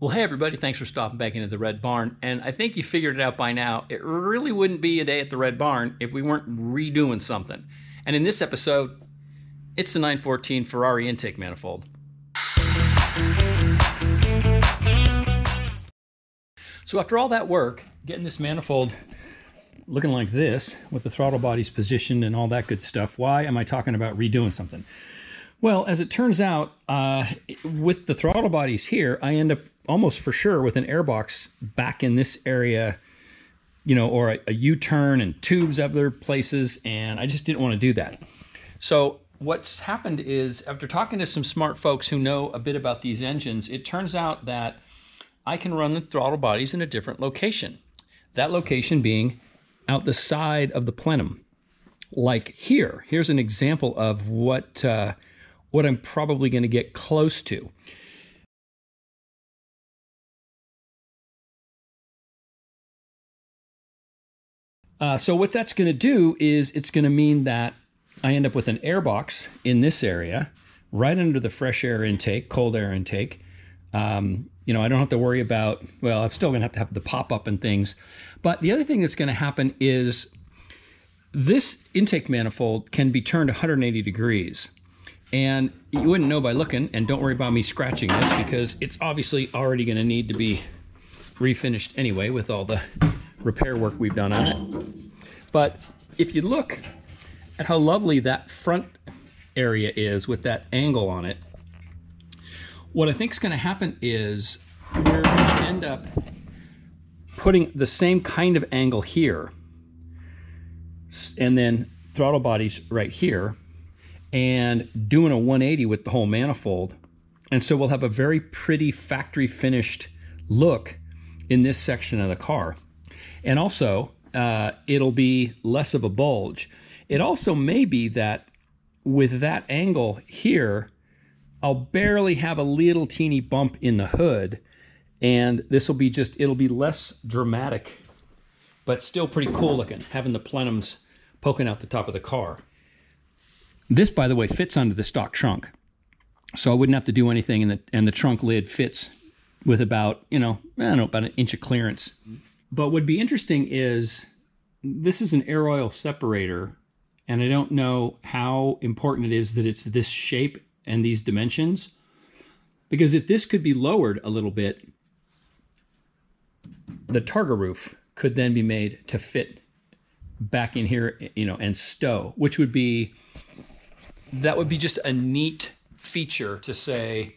Well, hey everybody, thanks for stopping back into the Red Barn, and I think you figured it out by now, it really wouldn't be a day at the Red Barn if we weren't redoing something. And in this episode, it's the 914 Ferrari intake manifold. So after all that work, getting this manifold looking like this, with the throttle bodies positioned and all that good stuff, why am I talking about redoing something? Well, as it turns out, with the throttle bodies here, I end up almost for sure with an airbox back in this area, you know, or a U-turn and tubes other places, and I just didn't want to do that. So what's happened is, after talking to some smart folks who know a bit about these engines, it turns out that I can run the throttle bodies in a different location. That location being out the side of the plenum. Like here, here's an example of what I'm probably going to get close to. So what that's going to do is it's going to mean that I end up with an airbox in this area, right under the fresh air intake, cold air intake. You know, I don't have to worry about, well, I'm still going to have the pop up and things. But the other thing that's going to happen is this intake manifold can be turned 180 degrees. And you wouldn't know by looking, and don't worry about me scratching this because it's obviously already going to need to be refinished anyway with all the repair work we've done on it. But if you look at how lovely that front area is with that angle on it, what I think is going to happen is we're going to end up putting the same kind of angle here and then throttle bodies right here, and doing a 180 with the whole manifold. And so we'll have a very pretty factory finished look in this section of the car. And also, it'll be less of a bulge. It also may be that with that angle here, I'll barely have a little teeny bump in the hood, and this will be just, it'll be less dramatic, but still pretty cool looking, having the plenums poking out the top of the car. This, by the way, fits under the stock trunk, so I wouldn't have to do anything, and the trunk lid fits with about, you know, I don't know, about an inch of clearance. But what'd be interesting is this is an air oil separator, and I don't know how important it is that it's this shape and these dimensions, because if this could be lowered a little bit, the targa roof could then be made to fit back in here, you know, and stow, which would be, that would be just a neat feature to say,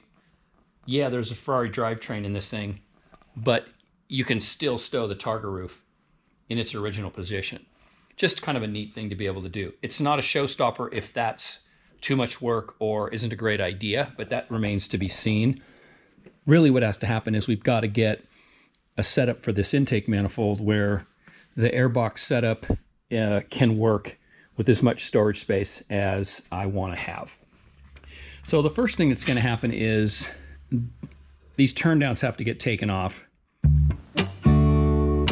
yeah, there's a Ferrari drivetrain in this thing, but you can still stow the targa roof in its original position. Just kind of a neat thing to be able to do. It's not a showstopper if that's too much work or isn't a great idea, but that remains to be seen. Really what has to happen is we've got to get a setup for this intake manifold where the airbox setup can work with as much storage space as I want to have. So the first thing that's going to happen is these turndowns have to get taken off. And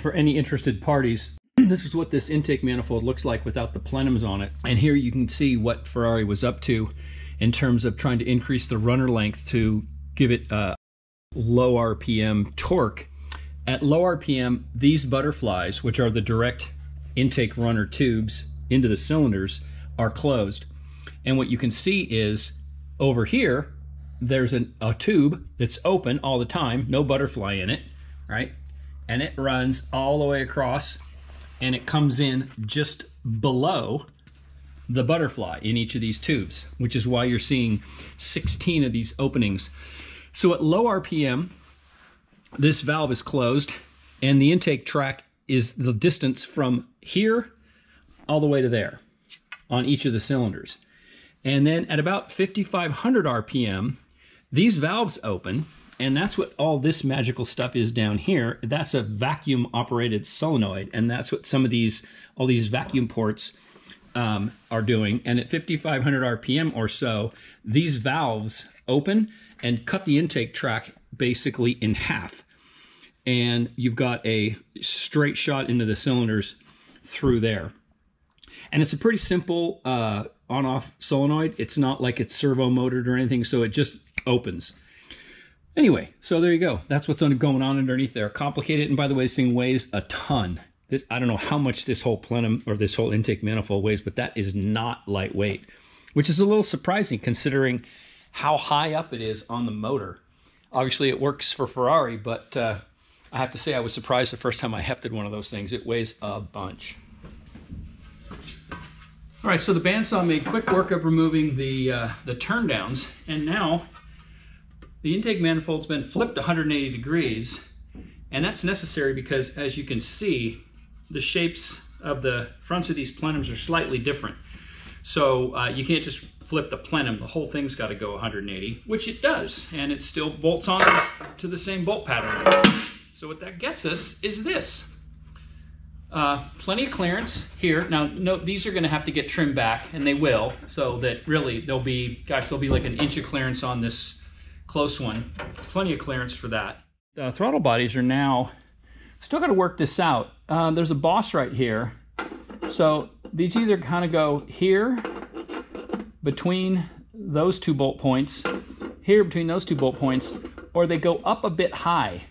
for any interested parties, this is what this intake manifold looks like without the plenums on it. And here you can see what Ferrari was up to in terms of trying to increase the runner length to give it a low RPM torque. At low RPM, these butterflies, which are the direct intake runner tubes into the cylinders, are closed. And what you can see is over here, there's a tube that's open all the time, no butterfly in it, right? And it runs all the way across, and it comes in just below the butterfly in each of these tubes, which is why you're seeing 16 of these openings. So at low RPM, this valve is closed, and the intake track is the distance from here all the way to there on each of the cylinders. And then at about 5,500 RPM, these valves open, and that's what all this magical stuff is down here. That's a vacuum-operated solenoid, and that's what some of these, all these vacuum ports are doing. And at 5,500 RPM or so, these valves open and cut the intake track basically in half, and you've got a straight shot into the cylinders through there. And it's a pretty simple on-off solenoid. It's not like it's servo motored or anything, so it just opens. Anyway, so there you go. That's what's going on underneath there. Complicated, and by the way, this thing weighs a ton. This, I don't know how much this whole plenum or this whole intake manifold weighs, but that is not lightweight, which is a little surprising considering how high up it is on the motor. Obviously, it works for Ferrari, but I have to say I was surprised the first time I hefted one of those things. It weighs a bunch. All right, so the bandsaw made quick work of removing the turn downs, and now the intake manifold's been flipped 180 degrees, and that's necessary because, as you can see, the shapes of the fronts of these plenums are slightly different. So you can't just flip the plenum. The whole thing's got to go 180, which it does, and it still bolts on to the same bolt pattern. So what that gets us is this. Plenty of clearance here. Now, note these are going to have to get trimmed back, and they will, so that really there'll be, gosh, there'll be like an inch of clearance on this close one. Plenty of clearance for that. The throttle bodies are now, still got to work this out. There's a boss right here. So these either kind of go here between those two bolt points, here between those two bolt points, or they go up a bit high.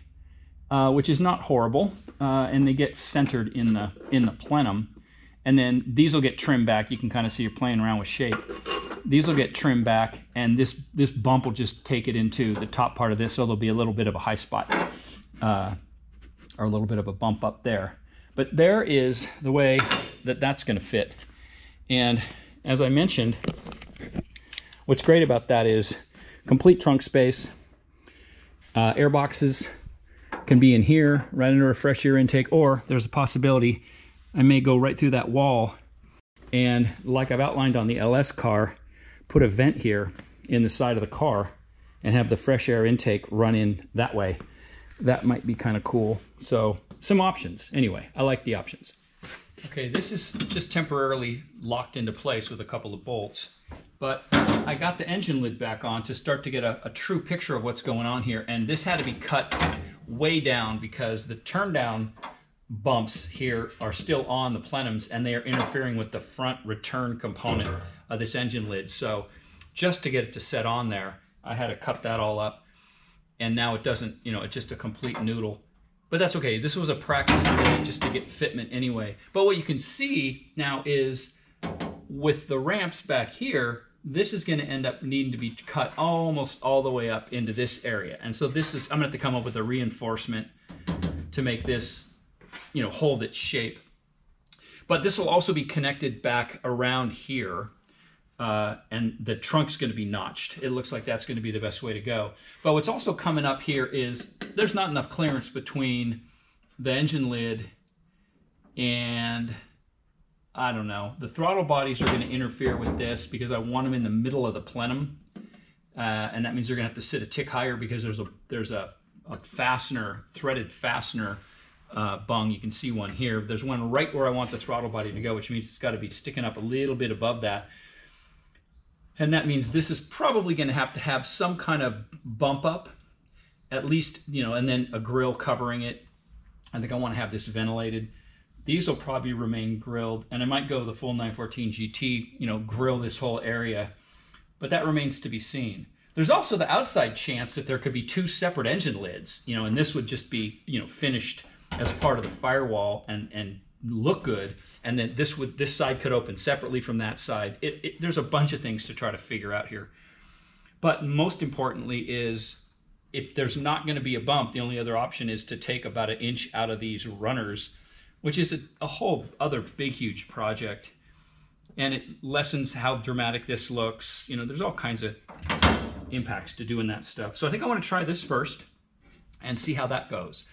Which is not horrible, and they get centered in the plenum. And then these will get trimmed back. You can kind of see you're playing around with shape. These will get trimmed back, and this bump will just take it into the top part of this, so there'll be a little bit of a high spot, or a little bit of a bump up there. But there is the way that that's going to fit. And as I mentioned, what's great about that is complete trunk space, air boxes, can be in here, right under a fresh air intake, or there's a possibility I may go right through that wall and, like I've outlined on the LS car, put a vent here in the side of the car and have the fresh air intake run in that way. That might be kind of cool. So some options. Anyway, I like the options. Okay, this is just temporarily locked into place with a couple of bolts, but I got the engine lid back on to start to get a true picture of what's going on here, and this had to be cut way down because the turn down bumps here are still on the plenums, and they are interfering with the front return component of this engine lid. So just to get it to set on there, I had to cut that all up, and now it doesn't, you know, it's just a complete noodle. But that's okay. This was a practice today just to get fitment anyway. But what you can see now is with the ramps back here, this is going to end up needing to be cut almost all the way up into this area. And so this is, I'm going to have to come up with a reinforcement to make this, you know, hold its shape. But this will also be connected back around here. And the trunk's going to be notched. It looks like that's going to be the best way to go. But what's also coming up here is there's not enough clearance between the engine lid and, I don't know, the throttle bodies are going to interfere with this because I want them in the middle of the plenum, and that means they're going to have to sit a tick higher because there's a fastener, threaded fastener bung. You can see one here. There's one right where I want the throttle body to go, which means it's got to be sticking up a little bit above that, and that means this is probably going to have some kind of bump up, at least, you know, and then a grill covering it. I think I want to have this ventilated. These will probably remain grilled, and I might go the full 914 GT, you know, grill this whole area, but that remains to be seen. There's also the outside chance that there could be two separate engine lids, you know, and this would just be, you know, finished as part of the firewall and look good, and then this side could open separately from that side. There's a bunch of things to try to figure out here, but most importantly is if there's not going to be a bump, the only other option is to take about an inch out of these runners, which is a whole other big, huge project. And it lessens how dramatic this looks. You know, there's all kinds of impacts to doing that stuff. So I think I want to try this first and see how that goes.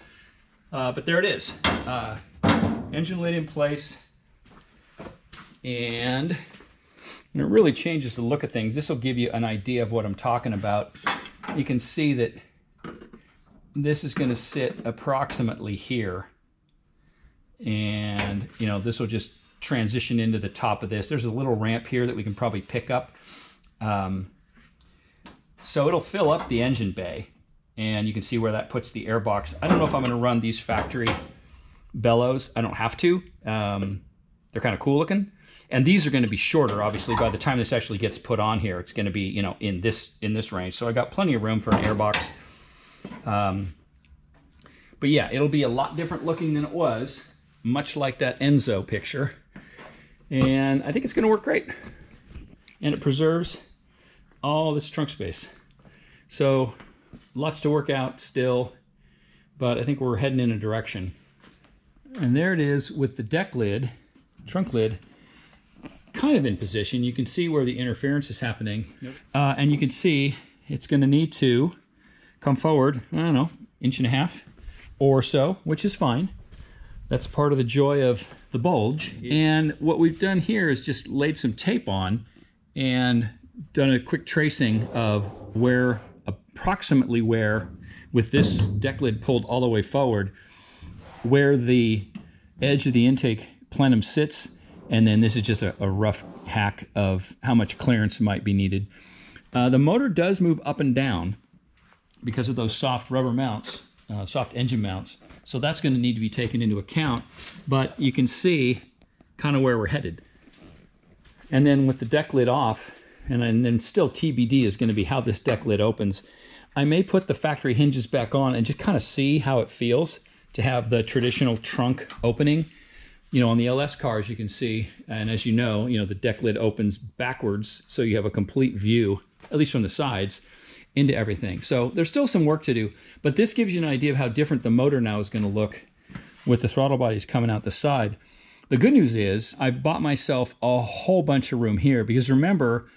But there it is. Engine lid in place. And it really changes the look of things. This will give you an idea of what I'm talking about. You can see that this is going to sit approximately here. And, you know, this will just transition into the top of this. There's a little ramp here that we can probably pick up. So it'll fill up the engine bay, and you can see where that puts the air box. I don't know if I'm going to run these factory bellows. I don't have to. They're kind of cool looking. And these are going to be shorter, obviously. By the time this actually gets put on here, it's going to be, you know, in this range. So I got plenty of room for an airbox. But yeah, it'll be a lot different looking than it was, much like that Enzo picture. And I think it's going to work great. And it preserves all this trunk space. So lots to work out still, but I think we're heading in a direction. And there it is with the deck lid, trunk lid, kind of in position. You can see where the interference is happening. Yep. And you can see it's going to need to come forward, I don't know, inch and a half or so, which is fine. That's part of the joy of the bulge. Yep. And what we've done here is just laid some tape on and done a quick tracing of where, approximately where, with this deck lid pulled all the way forward, where the edge of the intake plenum sits. And then this is just a rough hack of how much clearance might be needed. The motor does move up and down because of those soft rubber mounts, soft engine mounts. So that's going to need to be taken into account. But you can see kind of where we're headed. And then with the deck lid off, and then still TBD is going to be how this deck lid opens. I may put the factory hinges back on and just kind of see how it feels to have the traditional trunk opening. You know, on the LS cars, you can see, and as you know, the deck lid opens backwards, so you have a complete view, at least from the sides, into everything. So there's still some work to do, but this gives you an idea of how different the motor now is going to look with the throttle bodies coming out the side. The good news is I've bought myself a whole bunch of room here, because remember,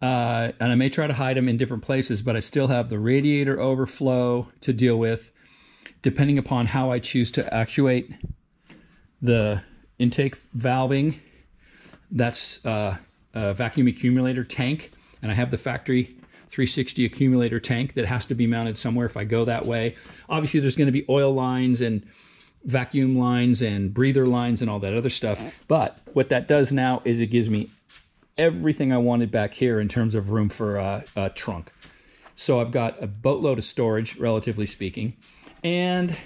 and I may try to hide them in different places, but I still have the radiator overflow to deal with, depending upon how I choose to actuate the intake valving. That's a vacuum accumulator tank, and I have the factory 360 accumulator tank that has to be mounted somewhere if I go that way. Obviously, there's going to be oil lines and vacuum lines and breather lines and all that other stuff, but what that does now is it gives me everything I wanted back here in terms of room for a trunk. So I've got a boatload of storage, relatively speaking. And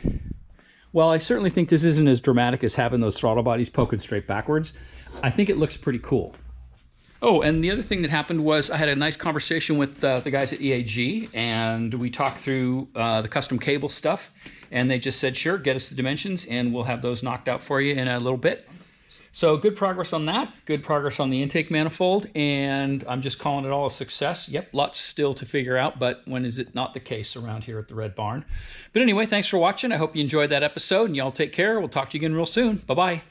while I certainly think this isn't as dramatic as having those throttle bodies poking straight backwards, I think it looks pretty cool. Oh, and the other thing that happened was I had a nice conversation with the guys at EAG, and we talked through the custom cable stuff, and they just said, sure, get us the dimensions, and we'll have those knocked out for you in a little bit. So good progress on that, good progress on the intake manifold, and I'm just calling it all a success. Yep, lots still to figure out, but when is it not the case around here at the Red Barn? But anyway, thanks for watching. I hope you enjoyed that episode, and y'all take care. We'll talk to you again real soon. Bye-bye.